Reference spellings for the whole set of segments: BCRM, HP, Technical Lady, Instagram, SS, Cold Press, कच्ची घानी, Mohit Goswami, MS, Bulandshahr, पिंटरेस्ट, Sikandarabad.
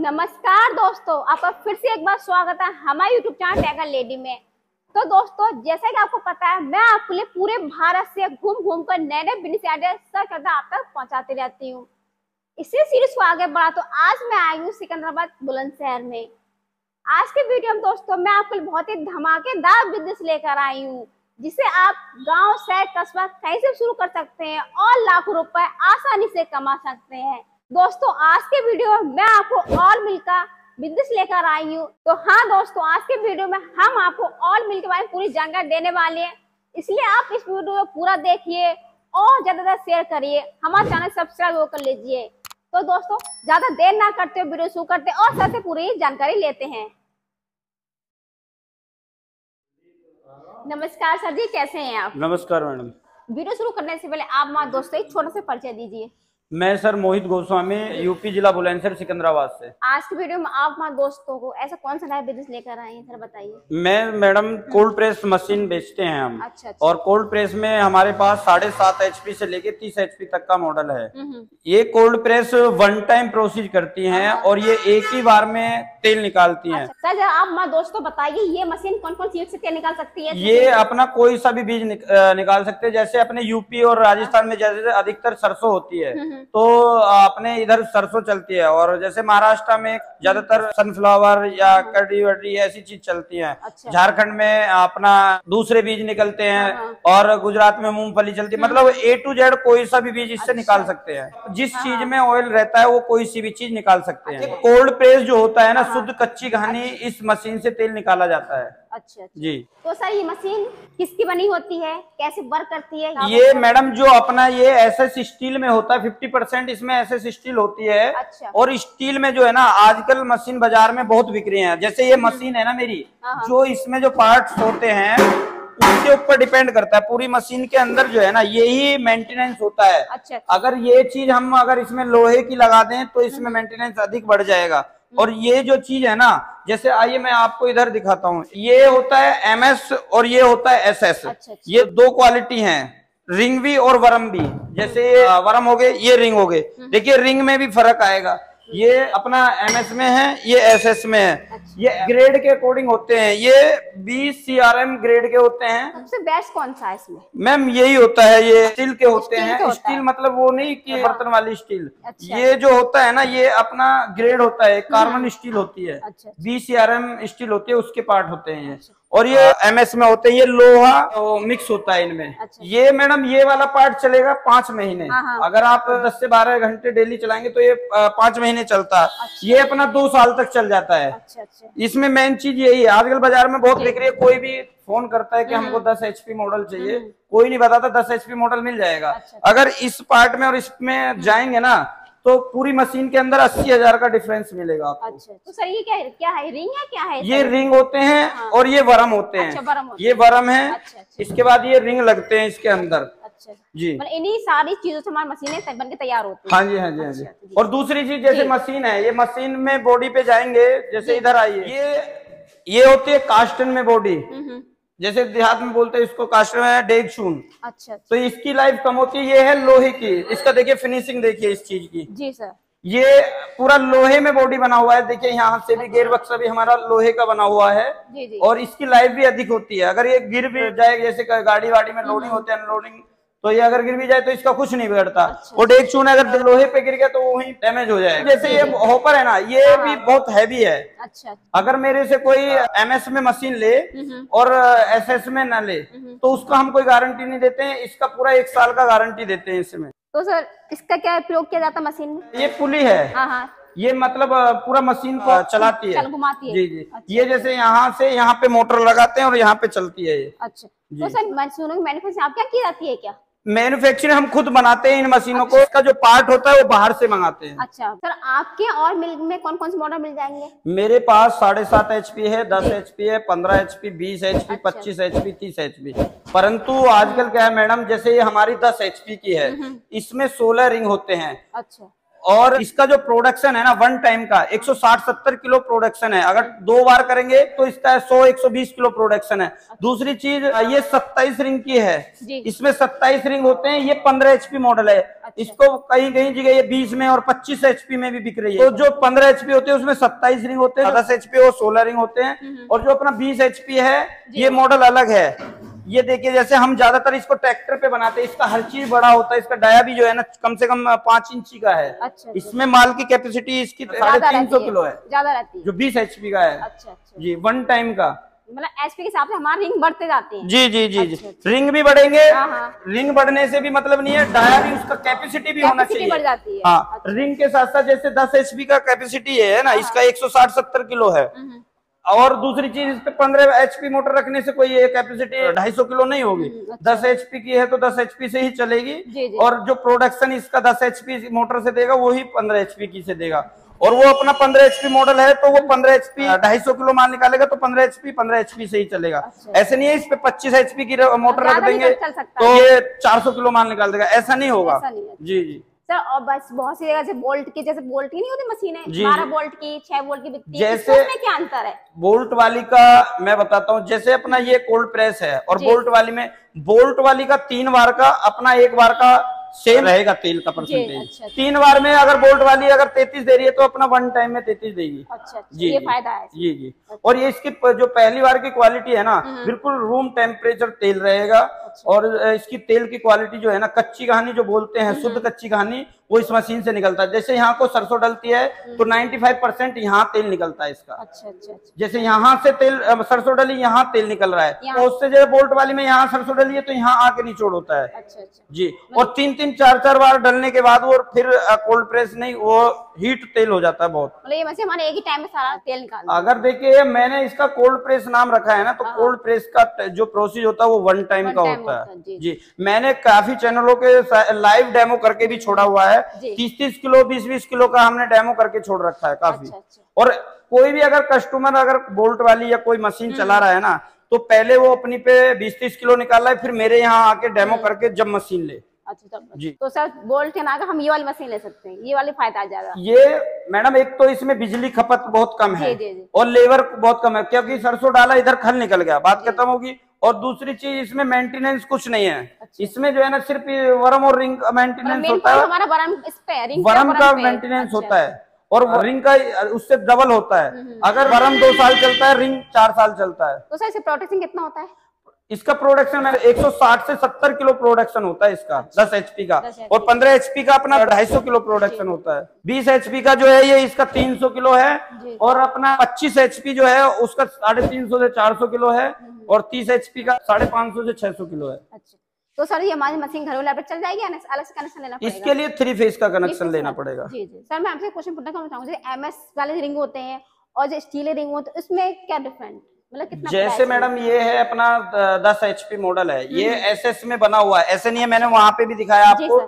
नमस्कार दोस्तों, आपका फिर से एक बार स्वागत है हमारे YouTube चैनल टेक्निकल लेडी में। तो दोस्तों, जैसा कि आपको पता है, मैं आपके लिए पूरे भारत से घूम कर नए बिजनेस आइडिया सर्च करता आप तक पहुंचाती रहती हूँ। इसी सीरीज को आगे बढ़ा तो आज मैं आई हूँ सिकंदराबाद बुलंदशहर में। आज के वीडियो में दोस्तों मैं आपके लिए बहुत ही धमाकेदार बिजनेस लेकर आई हूँ, जिसे आप गाँव, शहर, कस्बा कहीं से शुरू कर सकते हैं और लाखों रुपए आसानी से कमा सकते हैं। दोस्तों, आज के वीडियो में मैं आपको ऑल मिल का बिजनेस लेकर आई हूँ। तो हाँ दोस्तों, आज के वीडियो में हम आपको ऑल मिल के बारे में पूरी जानकारी देने वाले हैं, इसलिए आप इस वीडियो को पूरा देखिए और ज्यादा शेयर करिए, हमारा चैनल सब्सक्राइब कर लीजिए। तो दोस्तों, ज्यादा देर ना करते हुए वीडियो शुरू करते और सर से पूरी जानकारी लेते हैं। नमस्कार सर जी, कैसे हैं आप? नमस्कार मैडम। वीडियो शुरू करने से पहले आप हमारे दोस्तों एक छोटा सा परिचय दीजिए। मैं सर मोहित गोस्वामी, यूपी जिला बुलंदशहर सिकंदराबाद से। आज की वीडियो में आप हमारे दोस्तों को ऐसा कौन सा नया बिजनेस लेकर आए हैं, सर बताइए। मैं मैडम कोल्ड प्रेस मशीन बेचते हैं हम। अच्छा, अच्छा। और कोल्ड प्रेस में हमारे पास 7.5 HP से लेके 30 HP तक का मॉडल है। ये cold press one time process करती है और ये एक ही बार में तेल निकालती है। सर आप हमारे दोस्तों बताइए, ये मशीन कौन कौन सी चीज से तेल निकाल सकती है? ये अपना कोई सा भी बीज निकाल सकते है। जैसे अपने यूपी और राजस्थान में जैसे अधिकतर सरसों होती है, तो अपने इधर सरसों चलती है, और जैसे महाराष्ट्र में ज्यादातर सनफ्लावर या कड़ी वड़ी ऐसी चीज चलती है। अच्छा। झारखंड में अपना दूसरे बीज निकलते हैं और गुजरात में मूंगफली चलती है। मतलब A to Z कोई सा भी बीज इससे निकाल सकते हैं। जिस चीज में ऑयल रहता है वो कोई सी भी चीज निकाल सकते हैं। कोल्ड प्रेस जो होता है ना, शुद्ध कच्ची घानी इस मशीन से तेल निकाला जाता है। अच्छा जी। तो सर ये मशीन किसकी बनी होती है, कैसे वर्क करती है? ये मैडम जो अपना ये SS स्टील में होता है, 50% इसमें SS स्टील होती है। अच्छा। और स्टील में जो है ना, आजकल मशीन बाजार में बहुत बिक रही है। जैसे ये मशीन है ना मेरी, जो इसमें जो पार्ट्स होते हैं उसके ऊपर डिपेंड करता है। पूरी मशीन के अंदर जो है ना, यही मेंटेनेंस होता है। अच्छा। अगर ये चीज हम अगर इसमें लोहे की लगा दें तो इसमें मेंटेनेंस अधिक बढ़ जाएगा। और ये जो चीज है ना, जैसे आइए मैं आपको इधर दिखाता हूँ, ये होता है MS और ये होता है SS। अच्छा, अच्छा। ये दो क्वालिटी हैं, रिंगवी और वरमवी। जैसे ये वरम हो गए, ये रिंग हो गए। देखिए रिंग में भी फर्क आएगा, ये अपना MS में है, ये SS में है। अच्छा। ये ग्रेड के अकॉर्डिंग होते हैं, ये BCRM ग्रेड के होते हैं। सबसे बेस्ट कौन सा है इसमें? मैम यही होता है, ये स्टील के होते हैं। स्टील मतलब वो नहीं कि बर्तन वाली स्टील। अच्छा। ये जो होता है ना, ये अपना ग्रेड होता है, कार्बन स्टील होती है। अच्छा। BCRM स्टील होती है, उसके पार्ट होते हैं। और ये MS में होते हैं, ये लोहा तो मिक्स होता है इनमें। अच्छा। ये मैडम ये वाला पार्ट चलेगा 5 महीने। अगर आप 10 से 12 घंटे डेली चलाएंगे तो ये 5 महीने चलता है। अच्छा। ये अपना 2 साल तक चल जाता है। अच्छा, अच्छा। इसमें मेन चीज यही है, आजकल बाजार में बहुत बिक रही है। कोई भी फोन करता है कि हमको 10 HP मॉडल चाहिए, कोई नहीं बताता 10 HP मॉडल मिल जाएगा। अगर इस पार्ट में और इसमें जाएंगे ना, तो पूरी मशीन के अंदर 80,000 का डिफरेंस मिलेगा आपको। अच्छा। तो सर ये क्या है, रिंग है क्या है? ये रिंग होते हैं। हाँ। और ये वरम होते हैं। अच्छा, ये वरम है। अच्छा, अच्छा। इसके बाद ये रिंग लगते हैं इसके अंदर। अच्छा। जी, मतलब इन्हीं सारी चीजों से हमारी मशीनें बनके तैयार होती हैं। हाँ जी, हाँ जी, हाँ जी। और दूसरी चीज जैसे मशीन है, ये मशीन में बॉडी पे जाएंगे, जैसे इधर आइए, ये होती है कास्टन में बॉडी। जैसे देहात में बोलते हैं इसको, कास्टर में डेगशून। अच्छा। तो इसकी लाइफ कम होती है। ये है लोहे की, इसका देखिए फिनिशिंग देखिए इस चीज की। जी सर। ये पूरा लोहे में बॉडी बना हुआ है, देखिए यहाँ से भी। अच्छा। गेयर बक्सा भी हमारा लोहे का बना हुआ है। जी जी। और इसकी लाइफ भी अधिक होती है। अगर ये गिर भी जाए, जैसे गाड़ी वाड़ी में लोडिंग होती है, अनलोडिंग, तो ये अगर गिर भी जाए तो इसका कुछ नहीं बिगड़ता। अच्छा। और एक चूना अगर लोहे पे गिर गया तो वही डैमेज हो जाएगा। जैसे ये हॉपर है ना, ये भी बहुत हैवी है। अच्छा। अगर मेरे से कोई MS में मशीन ले और SS में ना ले, तो उसका हम कोई गारंटी नहीं देते हैं। इसका पूरा 1 साल का गारंटी देते हैं इसमें। तो सर इसका क्या प्रयोग किया जाता मशीन में? ये पुली है, ये मतलब पूरा मशीन को चलाती है, घुमाती है। जी जी। अच्छा। ये जैसे यहाँ से यहाँ पे मोटर लगाते हैं और यहाँ पे चलती है ये। अच्छा। तो सर मशीनों की मैन्युफैक्चरिंग आप क्या की जाती है? क्या मैन्युफैक्चरिंग हम खुद बनाते हैं इन मशीनों। अच्छा। को इसका जो पार्ट होता है वो बाहर से मंगाते हैं। अच्छा। सर आपके और मिल में कौन कौन से मॉडल मिल जाएंगे? मेरे पास 7.5 HP है, 10 HP है, 15 HP, 20 HP, 25 HP, 30 HP। परंतु आजकल क्या है मैडम, जैसे ये हमारी 10 HP की है, इसमें 16 रिंग होते हैं। अच्छा। और इसका जो प्रोडक्शन है ना, वन टाइम का 160-70 किलो प्रोडक्शन है। अगर 2 बार करेंगे तो इसका 100-120 किलो प्रोडक्शन है। दूसरी चीज, ये 27 रिंग की है, इसमें 27 रिंग होते हैं। ये 15 HP मॉडल है। इसको कहीं कहीं जगह ये 20 में और 25 एचपी में भी बिक रही है। तो जो 15 एचपी होते हैं उसमें 27 रिंग होते हैं, 10 एचपी और 16 रिंग होते हैं, और जो अपना 20 एचपी है ये मॉडल अलग है। ये देखिए जैसे हम ज्यादातर इसको ट्रैक्टर पे बनाते हैं, इसका हर चीज बड़ा होता है, इसका डाया भी जो है ना कम से कम 5 इंची का है। अच्छा, इसमें माल की कैपेसिटी इसकी 350 किलो है, ज्यादा रहती है, जो 20 एचपी का है। अच्छा, अच्छा। जी, वन टाइम का मतलब एचपी के हिसाब से हमारे रिंग बढ़ते जाते हैं। जी जी जी, अच्छा, जी। रिंग भी बढ़ेंगे, रिंग बढ़ने से भी मतलब नहीं है, डाया भी उसका कैपेसिटी भी होना चाहिए, बढ़ जाती है। हाँ, रिंग के साथ साथ जैसे 10 एचपी का कैपेसिटी है ना, इसका 160-70 किलो है, और दूसरी चीज इस पे 15 एचपी मोटर रखने से कोई कैपेसिटी 250 किलो नहीं होगी। 10 एचपी की है तो 10 एचपी से ही चलेगी, जी जी। और जो प्रोडक्शन इसका 10 एचपी मोटर से देगा वो ही 15 एचपी की से देगा, और वो अपना 15 एचपी मॉडल है तो वो 15 एचपी 250 किलो माल निकालेगा तो 15 एचपी से ही चलेगा। अच्छा। ऐसे नहीं है इस पे 25 एचपी की मोटर रख देंगे तो ये 400 किलो माल निकाल देगा, ऐसा नहीं होगा। जी जी सर, और बस बहुत सी जगह जैसे बोल्ट की नहीं होती मशीनें, 12 बोल्ट की, 6 बोल्ट की बिकती है, इसमें क्या अंतर है? बोल्ट वाली का मैं बताता हूँ, जैसे अपना ये कोल्ड प्रेस है और बोल्ट वाली का 3 बार का अपना 1 बार का सेम रहेगा तेल का परसेंटेज। अच्छा, 3 बार में अगर बोल्ट वाली अगर 33 दे रही है तो अपना 1 टाइम में 33 देगी। अच्छा, जी ये फायदा है। जी जी। और ये इसकी जो पहली बार की क्वालिटी है ना बिल्कुल रूम टेम्परेचर तेल रहेगा। अच्छा। और इसकी तेल की क्वालिटी जो है ना कच्ची घानी जो बोलते हैं, शुद्ध कच्ची घानी वो इस मशीन से निकलता है। जैसे यहाँ को सरसों डलती है तो 95% यहाँ तेल निकलता है इसका। अच्छा अच्छा। जैसे यहाँ से तेल सरसों डली, यहाँ तेल निकल रहा है, और उससे जो बोल्ट वाली में यहाँ सरसों डली है तो यहाँ आके निचोड़ होता है। अच्छा अच्छा। जी, और 3-3, 4-4 बार डलने के बाद वो फिर कोल्ड प्रेस नहीं, वो हीट तेल हो जाता है बहुत। मतलब ये मशीन हमारे एक ही टाइम में सारा तेल निकालता है। अगर देखिए मैंने इसका कोल्ड प्रेस नाम रखा है ना, तो कोल्ड प्रेस का जो प्रोसेस होता है वो 1 टाइम का होता है। जी, मैंने काफी चैनलों के लाइव डेमो करके भी छोड़ा हुआ है, 30-30 किलो 20-20 किलो का हमने डेमो करके छोड़ रखा है काफी। और कोई भी अगर कस्टमर अगर बोल्ट वाली या कोई मशीन चला रहा है ना, तो पहले वो अपनी पे 20-30 किलो निकाल है, फिर मेरे यहाँ आके डेमो करके जब मशीन ले। अच्छा जी। तो सर बोल्ट के नागर हम ये वाली मशीन ले सकते हैं, ये वाली फायदा ज्यादा। ये मैडम एक तो इसमें बिजली खपत बहुत कम है, जी जी, और लेबर बहुत कम है, क्योंकि सरसों डाला इधर खल निकल गया, बात खत्म होगी। और दूसरी चीज इसमें मेंटेनेंस कुछ नहीं है। अच्छा। इसमें जो है ना सिर्फ वर्म और रिंग मेंटेनेंस होता है, हमारा वर्म का मेंटेनेंस होता है, और रिंग का उससे डबल होता है। अगर वर्म 2 साल चलता है, रिंग 4 साल चलता है। तो सर इससे प्रोटेक्शन कितना होता है? इसका प्रोडक्शन 160 से 70 किलो प्रोडक्शन होता है इसका, 10 एचपी का, और 15 एचपी का अपना 250 किलो प्रोडक्शन होता है। 20 एचपी का जो है ये इसका 300 किलो है, और अपना 25 एचपी जो है उसका 350 से 400 किलो है, और 30 एचपी का 550 से 600 किलो है। तो सर ये हमारी मशीन घर वाला चल जाएगी, अलग से कनेक्शन लेना पड़ेगा? इसके लिए 3 फेज का कनेक्शन लेना पड़ेगा। जी जी सर, मैं आपसे क्वेश्चन पूछना चाहूंगा, एमएस वाले रिंग होते हैं और जो स्टील रिंग होते हैं, उसमें क्या डिफरेंट? कितना जैसे मैडम ये है अपना 10 एचपी मॉडल है, ये एसएस में बना हुआ है, ऐसे नहीं है, मैंने वहां पे भी दिखाया आपको,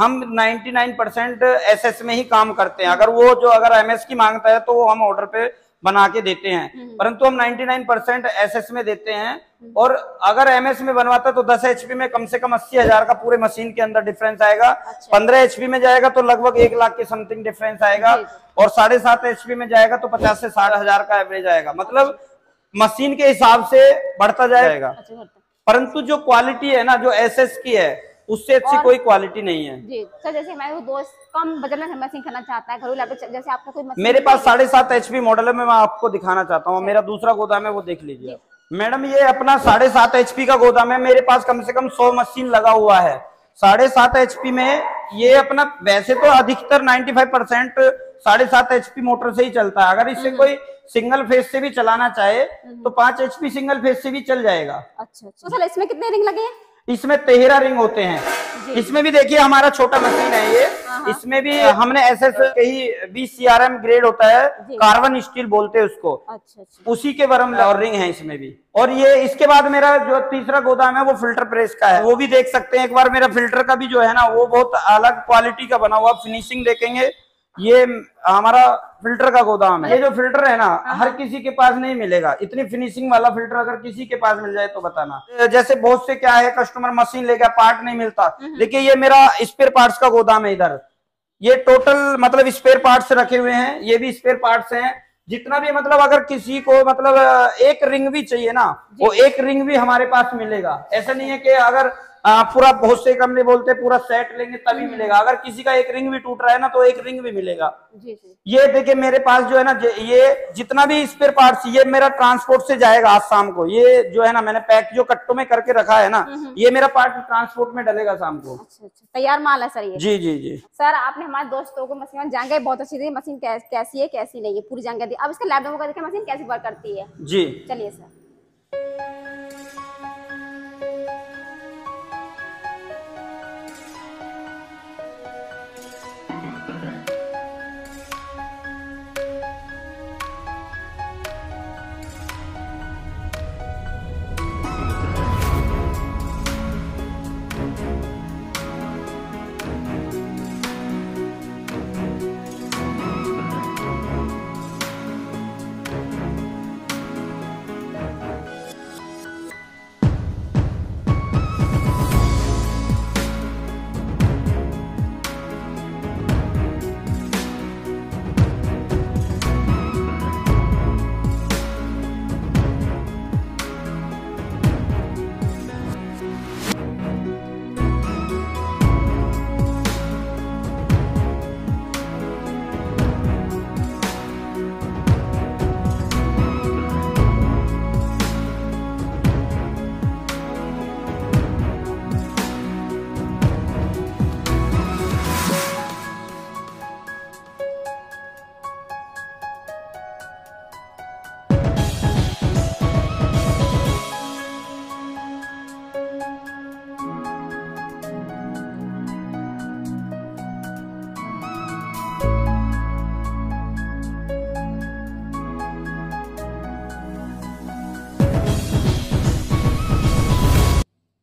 हम 99% एसएस में ही काम करते हैं। अगर वो जो अगर एमएस की मांगता है तो वो हम ऑर्डर पे बना के देते हैं, परंतु हम 99% एसएस में देते हैं, और अगर एमएस में बनवाता तो 10 एचपी में कम से कम 80,000 का पूरे मशीन के अंदर डिफरेंस आएगा। 15 एचपी में जाएगा तो लगभग 1 लाख के समथिंग डिफरेंस आएगा, और 7.5 एचपी में जाएगा तो 50 से 60,000 का एवरेज आएगा, मतलब मशीन के हिसाब से बढ़ता जाएगा। अच्छा, परंतु जो क्वालिटी है ना जो एसएस की है उससे अच्छी कोई क्वालिटी नहीं है। जी सर, जैसे हमारे दोस्त कम बजट में मशीन करना चाहता है घरेलू लैब, जैसे आपका कोई मशीन मेरे पास 7.5 एचपी मॉडल है, मैं आपको दिखाना चाहता हूँ, मेरा दूसरा गोदाम है वो देख लीजिए मैडम। ये अपना 7.5 एचपी का गोदाम है, मेरे पास कम से कम 100 मशीन लगा हुआ है। 7.5 एचपी में ये अपना वैसे तो अधिकतर 95% 7.5 एचपी मोटर से ही चलता है, अगर इससे कोई सिंगल फेज से भी चलाना चाहे तो 5 एचपी सिंगल फेज से भी चल जाएगा। अच्छा, तो सर इसमें कितने रिंग लगे हैं? इसमें 13 रिंग होते हैं। इसमें भी देखिए हमारा छोटा मशीन है ये, इसमें भी हमने एसएस कहीं BCRM ग्रेड होता है, कार्बन स्टील बोलते हैं उसको। अच्छा, उसी के वर्म और रिंग है इसमें भी। और ये इसके बाद मेरा जो तीसरा गोदाम है वो फिल्टर प्रेस का है, वो भी देख सकते हैं एक बार। मेरा फिल्टर का भी जो है ना वो बहुत अलग क्वालिटी का बना हुआ, फिनिशिंग देखेंगे। ये हमारा फिल्टर का गोदाम है। ये जो फिल्टर है ना हर किसी के पास नहीं मिलेगा, इतनी फिनिशिंग वाला फिल्टर अगर किसी के पास मिल जाए तो बताना। जैसे बहुत से क्या है कस्टमर मशीन लेगा पार्ट नहीं मिलता, देखिए ये मेरा स्पेयर पार्ट्स का गोदाम है। इधर ये टोटल मतलब स्पेयर पार्ट्स रखे हुए हैं, ये भी स्पेयर पार्ट्स हैं। जितना भी मतलब अगर किसी को मतलब एक रिंग भी चाहिए ना, वो एक रिंग भी हमारे पास मिलेगा। ऐसा नहीं है कि अगर पूरा बहुत से कंपनी बोलते हैं पूरा सेट लेंगे तभी मिलेगा, अगर किसी का एक रिंग भी टूट रहा है ना तो एक रिंग भी मिलेगा। ये देखिए मेरे पास जो है ना ये जितना भी स्पेयर पार्ट्स ये मेरा ट्रांसपोर्ट से जाएगा आज शाम को, ये जो है ना मैंने पैक जो कट्टों में करके रखा है ना ये मेरा पार्ट ट्रांसपोर्ट में डलेगा शाम को। तैयार माल है सर ये? जी जी जी सर, आपने हमारे दोस्तों को मशीन जानकारी बहुत अच्छी दी, मशीन कैसी है कैसी नहीं है पूरी जानकारी। अब इसका लैब डेमो का देखिए मशीन कैसी वर्क करती है। जी चलिए सर।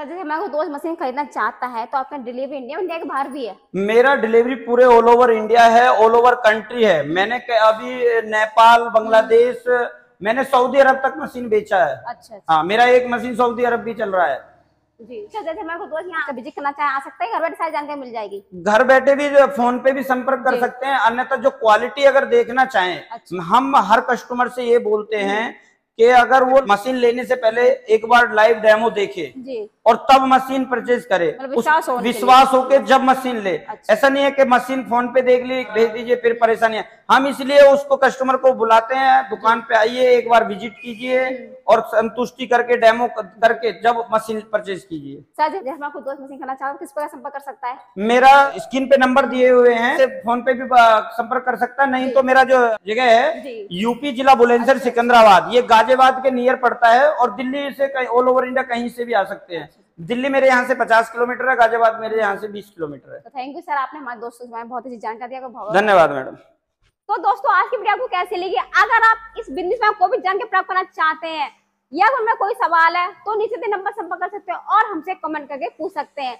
जैसे हमारा दोस्त मशीन खरीदना चाहता है तो आपका डिलीवरी इंडिया के बाहर भी है? मेरा डिलीवरी पूरे ऑल ओवर इंडिया है, ऑल ओवर कंट्री है। मैंने अभी नेपाल, बांग्लादेश, मैंने सऊदी अरब तक मशीन बेचा है। अच्छा हाँ अच्छा। मेरा एक मशीन सऊदी अरब भी चल रहा है जी। जैसे हमारे दोस्त यहाँ विजिट करना चाहे आ सकते हैं, घर बैठे सारी जानकारी मिल जाएगी? घर बैठे भी फोन पे भी संपर्क कर सकते हैं, अन्यथा जो क्वालिटी अगर देखना चाहे, हम हर कस्टमर से ये बोलते हैं कि अगर वो मशीन लेने से पहले एक बार लाइव डेमो देखे और तब मशीन परचेज करे, विश्वास होके जब मशीन ले। अच्छा। ऐसा नहीं है कि मशीन फोन पे देख ली भेज दीजिए फिर परेशानी है। हम इसलिए उसको कस्टमर को बुलाते हैं, दुकान पे आइए एक बार विजिट कीजिए और संतुष्टि करके डेमो करके जब मशीन परचेज कीजिए। सर आपको दोस्त मशीन करना चाहो किस पर संपर्क कर सकता है? मेरा स्क्रीन पे नंबर दिए हुए हैं, फोन पे भी संपर्क कर सकता है, नहीं तो मेरा जो जगह है यूपी जिला बुलंदशहर सिकंदराबाद, ये गाजियाबाद के नियर पड़ता है और दिल्ली से ऑल ओवर इंडिया कहीं से भी आ सकते हैं। दिल्ली मेरे यहाँ से 50 किलोमीटर है, गाजियाबाद मेरे यहाँ से 20 किलोमीटर है। तो थैंक यू सर, आपने हमारे दोस्तों को बहुत अच्छी जानकारी दी। धन्यवाद मैडम। तो दोस्तों आज की वीडियो आपको कैसी लगी? अगर आप इस बिजनेस में कोई भी जानकारी प्राप्त करना चाहते हैं या उनमें कोई सवाल है तो नीचे दिए नंबर संपर्क कर सकते हैं और हमसे कमेंट करके पूछ सकते हैं।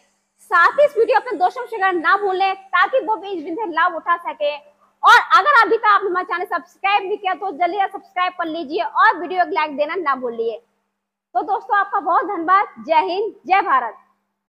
साथ ही इस वीडियो अपने दोस्तों से शेयर ना भूलें ताकि वो भी इस बिजनेस से लाभ उठा सके। और अगर अभी तक आपने हमारे चैनल सब्सक्राइब नहीं किया तो जल्दी सब्सक्राइब कर लीजिए और वीडियो को लाइक देना ना भूलिए। तो दोस्तों आपका बहुत धन्यवाद। जय हिंद, जय भारत।